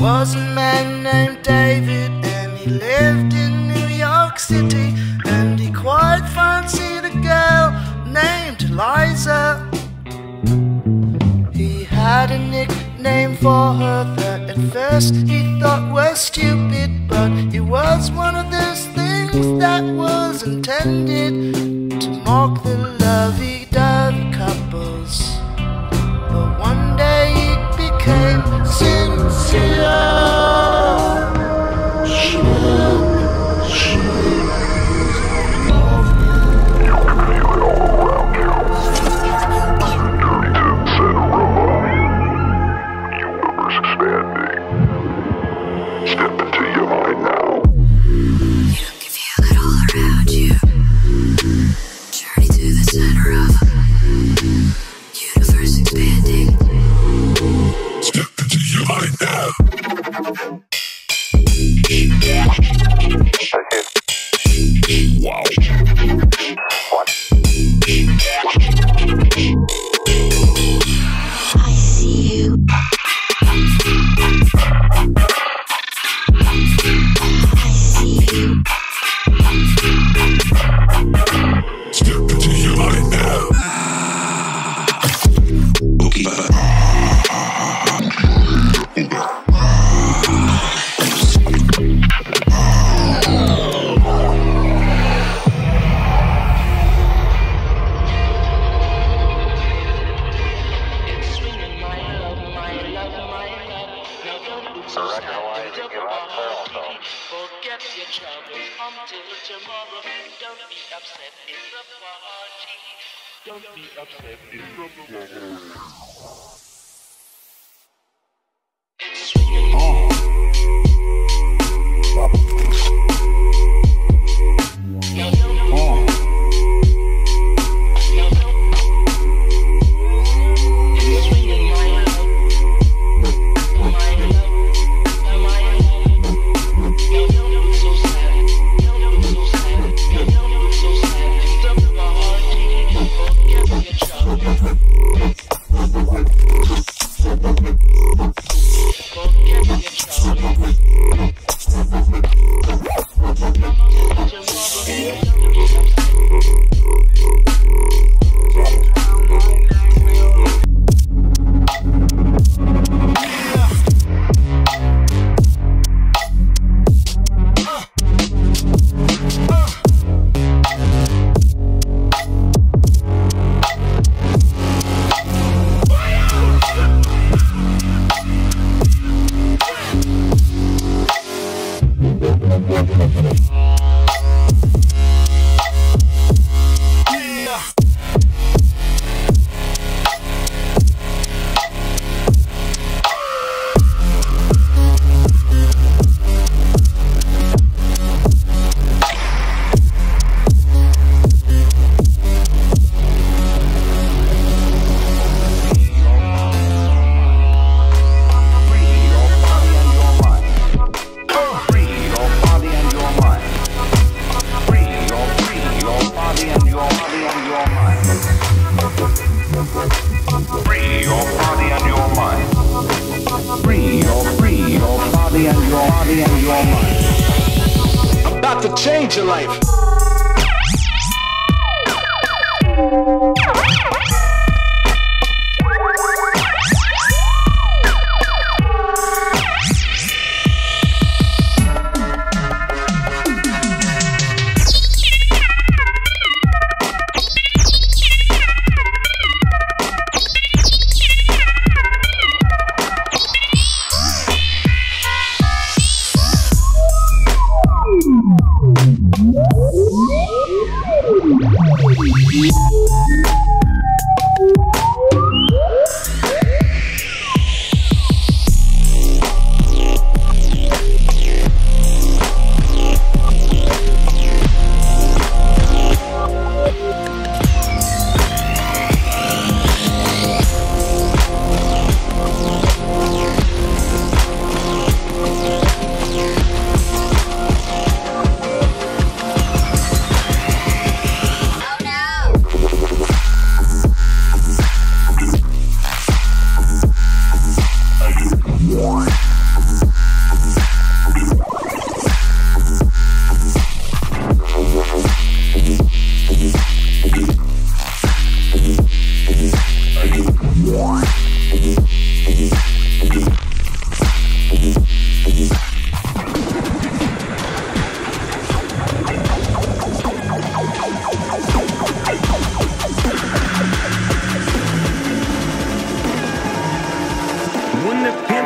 was a man named David, and he lived in New York City, and he quite fancied a girl named Eliza. He had a nickname for her that at first he thought was stupid, but it was one of those things that was intended to mock the lovey-dovey couples. But one day it became sincere.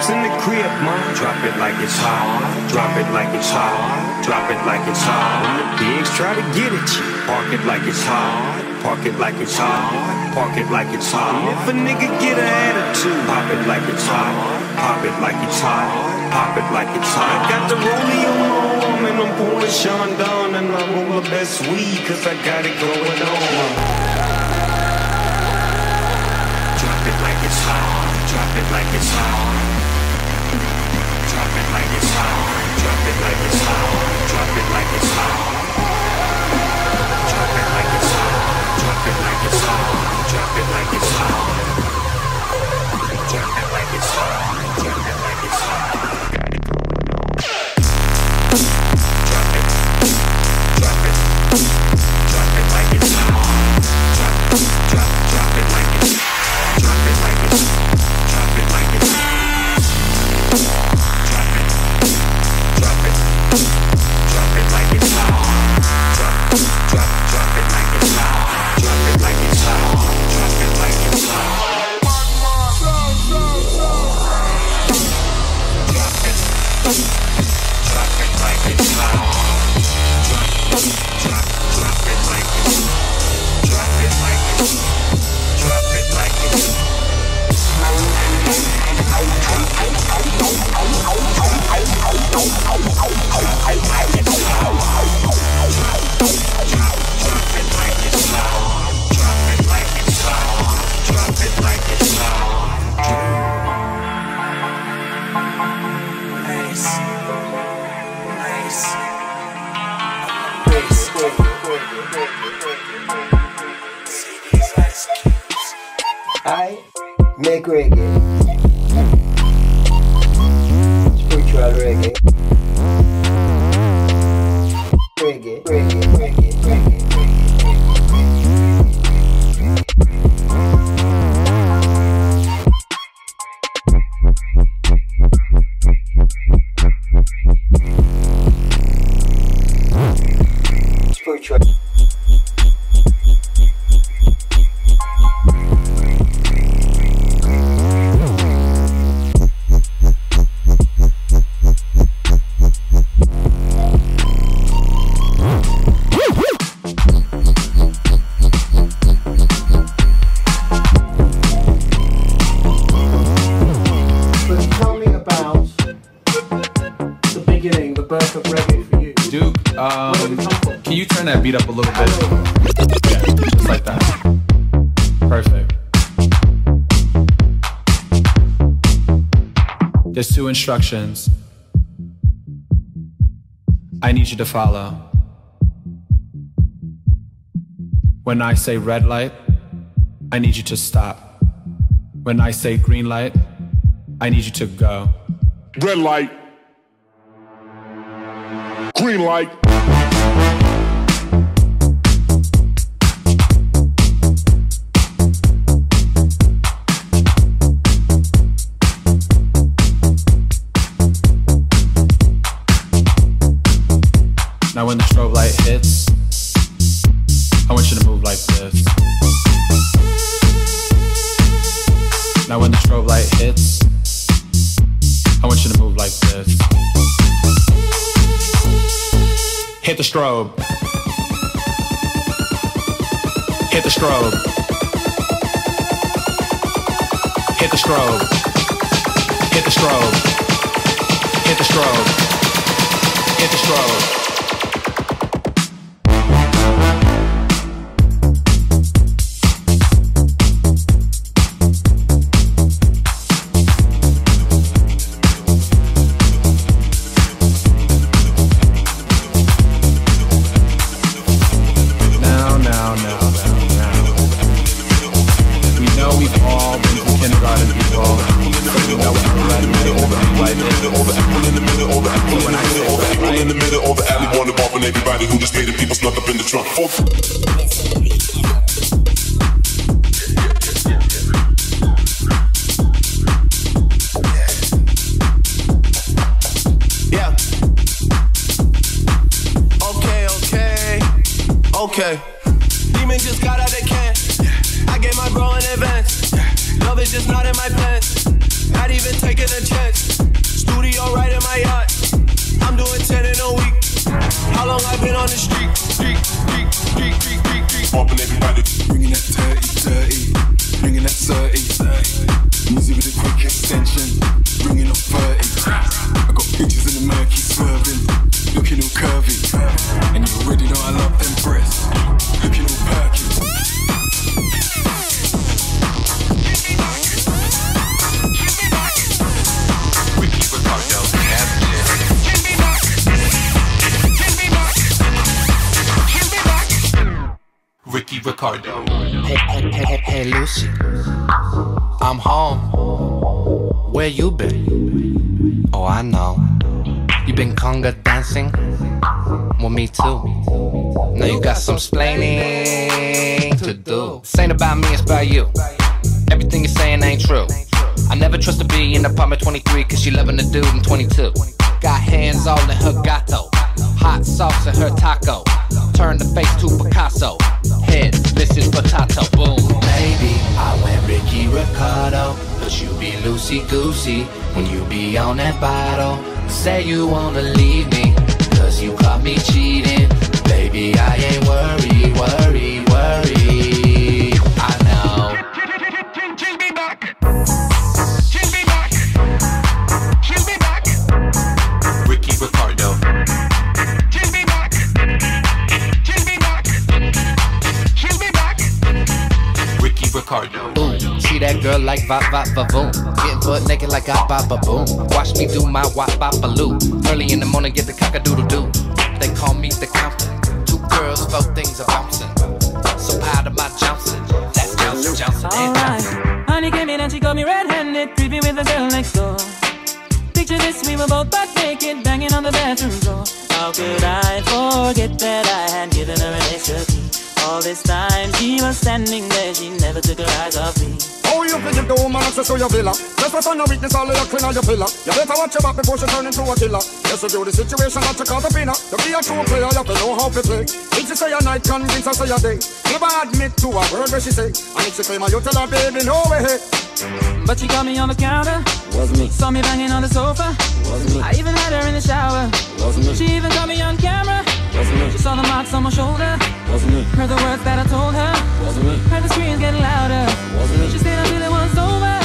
Pops in the crib, mom. Drop it like it's hot. Drop it like it's hot. Drop it like it's hot. When the pigs try to get at you, park it like it's hot. Park it like it's hot. Park it like it's hot. And if a nigga get an attitude, pop it like it's hot. Pop it like it's hot. Pop it like it's hot. I got the rollie on my arm and I'm pouring Shonda on, and I'm on my best weed 'cause I got it going on. Drop it like it's hot. Drop it like it's hot. Drop it like it's hot. Drop it like it's hot. Drop it like it's hot. Drop it like it's hot. Drop it like it's hot. Drop it like it's hot. Drop it like it's hot. Drop it like it's hot. Got it going on. Drop it. Drop it. Drop it like it's hot. Drop it like it's hot. Drop it like it's hot. Instructions I need you to follow. When I say red light, I need you to stop. When I say green light, I need you to go. Red light, green light. Now when the strobe light hits, I want you to move like this. Now when the strobe light hits, I want you to move like this. Hit the strobe. Hit the strobe. Hit the strobe. Hit the strobe. Hit the strobe. Hit the strobe. I not even taking a chance. Studio right in my yard. I'm doing 10 in a week. How long I've been on the street? Bumping everybody. Bringing that dirty, dirty. Bringing that 30. Music with a quick extension. Bringing up 30. I got pictures in the murky swerving. Looking all curvy. And you already know I love them breasts. Looking all perky. Ricky Ricardo. Hey, Lucy, I'm home. Where you been? Oh, I know. You been conga dancing? Well, me too. Now you got some splaining to do. This ain't about me, it's about you. Everything you're saying ain't true. I never trust a B in apartment 23, cause she loving the dude in 22. Got hands all in her gato, hot sauce in her taco. Turn the face to Picasso, head, this is potato, boom. Baby, I went Ricky Ricardo, but you be loosey-goosey when you be on that bottle. Say you wanna leave me, cause you caught me cheating. Baby, I ain't worried, worried. I know. She'll be back. She'll be back. She'll be back. Ricky Ricardo. Ricardo. Ooh, see that girl like va-va-va-boom. Getting butt naked like a-ba-ba-boom. Watch me do my wa-ba-ba-loo. Early in the morning, get the cock-a-doodle-doo. They call me the captain. Two girls, four things are bouncing. So out of my Johnson. That's Johnson. Alright, honey came in and she got me red-handed, creepy with the girl next door. Picture this, we were both butt naked, banging on the bathroom door. How could I forget that I had given her an extra key? All this time she was standing there, she never took her eyes off me. Oh, you can give the woman access to your villa. Just for fun of weakness, all of your clean on your pillar. You better watch your back before she turn into a killer. Yes, if you the situation that you call the winner. To be a true player, you have to know how to play. If she say a night, convince her say a day. Never admit to a word where she say. And if she claim her, you tell her, baby, no way. But she got me on the counter. Was me. Saw me banging on the sofa. Was me. I even had her in the shower. Was me. She even got me on camera. She saw the marks on my shoulder. Wasn't it? Heard the words that I told her. Wasn't it? Heard the screams getting louder. Wasn't it? She said I really was over.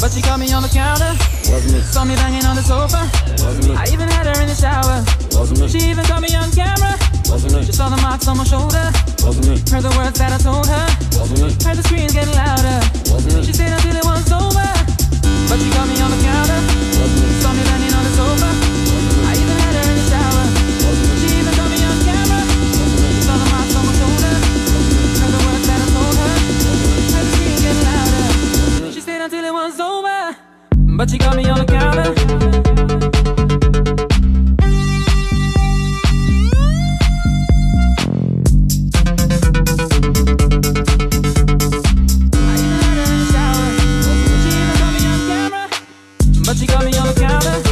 But she got me on the counter. Wasn't it? Saw me banging on the sofa. Wasn't it? I even had her in the shower. Wasn't it? She even got me on camera. Wasn't it? She saw the marks on my shoulder. Wasn't it? Heard the words that I told her. Wasn't it? Heard the screams getting louder. Wasn't it? She said I really was over. But she got me on the counter. Wasn't it? Saw me banging on the sofa. Until it was over, but she got me on the counter. But she got me on the counter.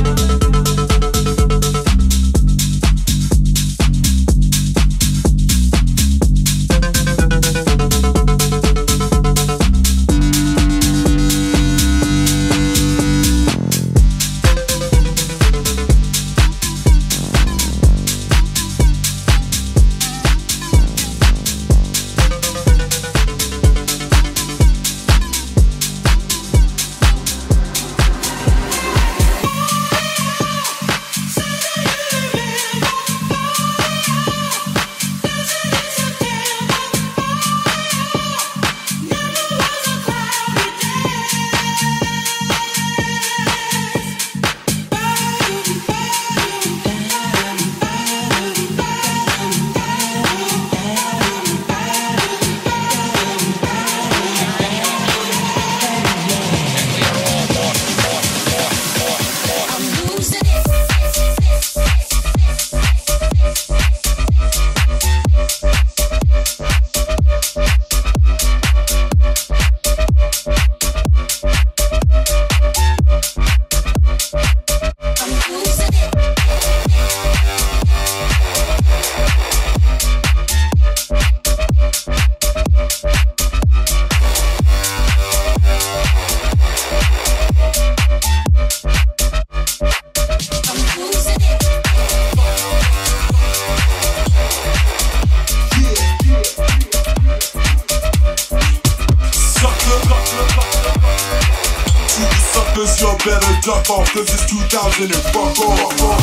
This y'all better duck off, cause it's 2000 and fuck off.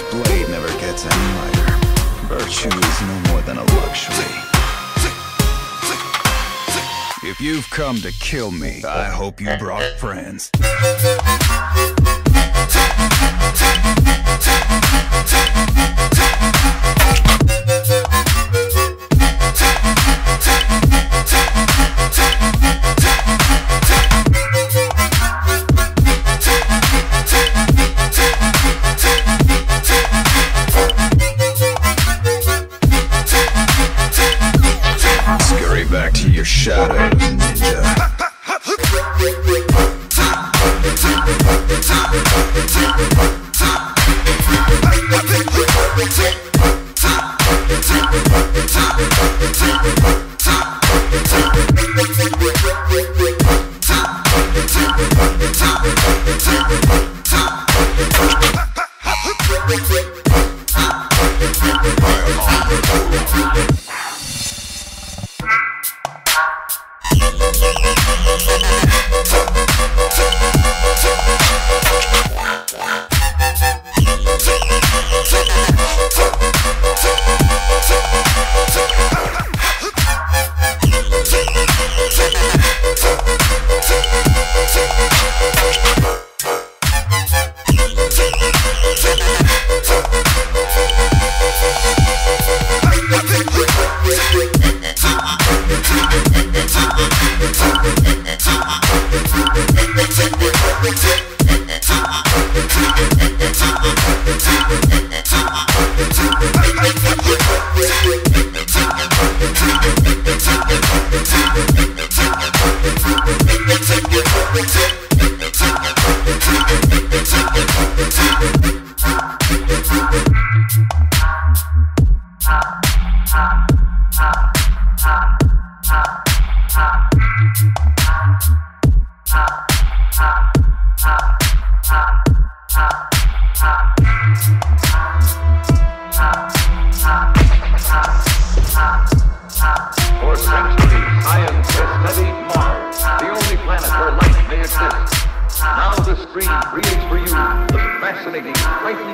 This blade never gets any lighter. Virtue is no more than a luxury. If you've come to kill me, I hope you brought friends. Back to your shadows, ninja.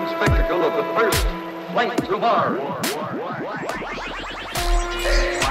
Spectacle of the first flight to Mars.